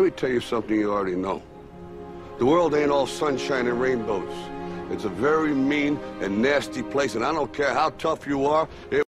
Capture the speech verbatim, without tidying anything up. Let me tell you something you already know. The world ain't all sunshine and rainbows. It's a very mean and nasty place, and I don't care how tough you are. It